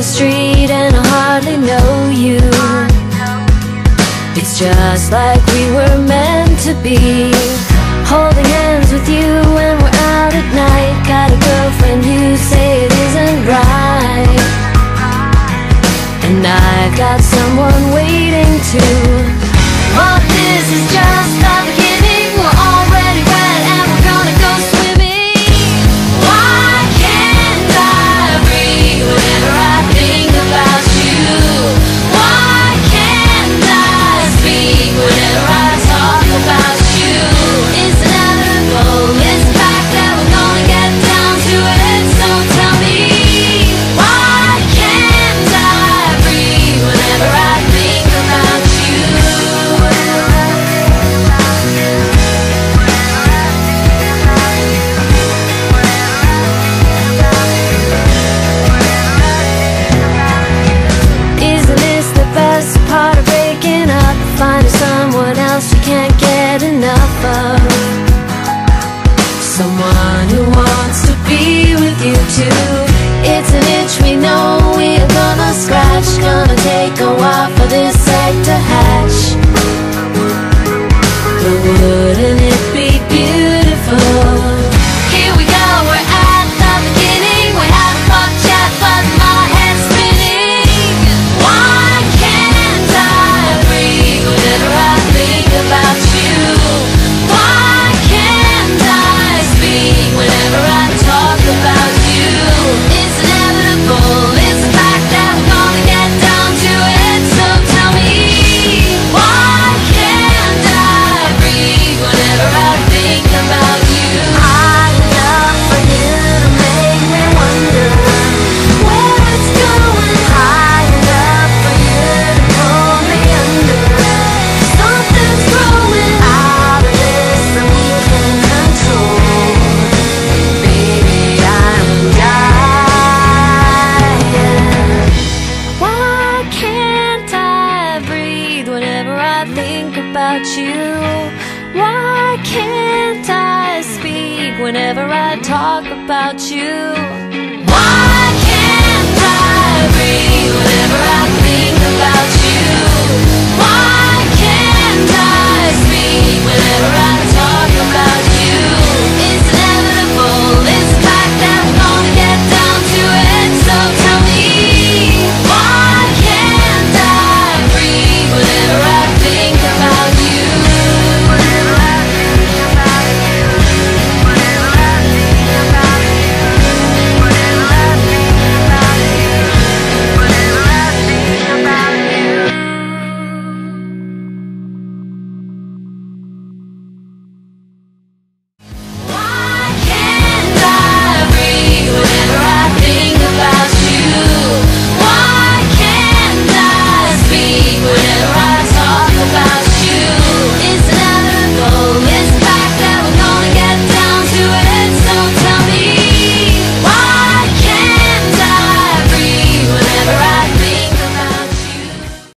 Street and I hardly know you. It's just like we were meant to be, holding hands with you when we're out at night. Got a girlfriend, you say it isn't right, and I've got someone waiting to. All this is just the beginning. We're already wet and we're gonna go swimming. Why can't I breathe whenever I think about you? Why can't I speak whenever I talk about you? It's inevitable, it's a fact that we're gonna get down to it. So tell me, why can't I breathe whenever I think about you? Isn't this the best part of waking up? Finding someone else you can't get enough of, someone who wants to be with you too. It's an itch we know we're gonna scratch, gonna take a while for this egg to hatch. But wouldn't it be beautiful? Here we go, we're at the beginning. We haven't fucked yet, but my head's spinning. Why can't I breathe whenever I think about you? Why can't I speak whenever I talk about you? It's inevitable, it's a fact that we're gonna get down to it. So tell me, why can't I breathe whenever I think about you? I'd love for you to make me wonder where it's going. I'd love for you to pull me under. Something's growing out of this that we can control. Baby, I'm dying. Why can't I breathe whenever I think about you? Why can't I speak whenever I talk about you?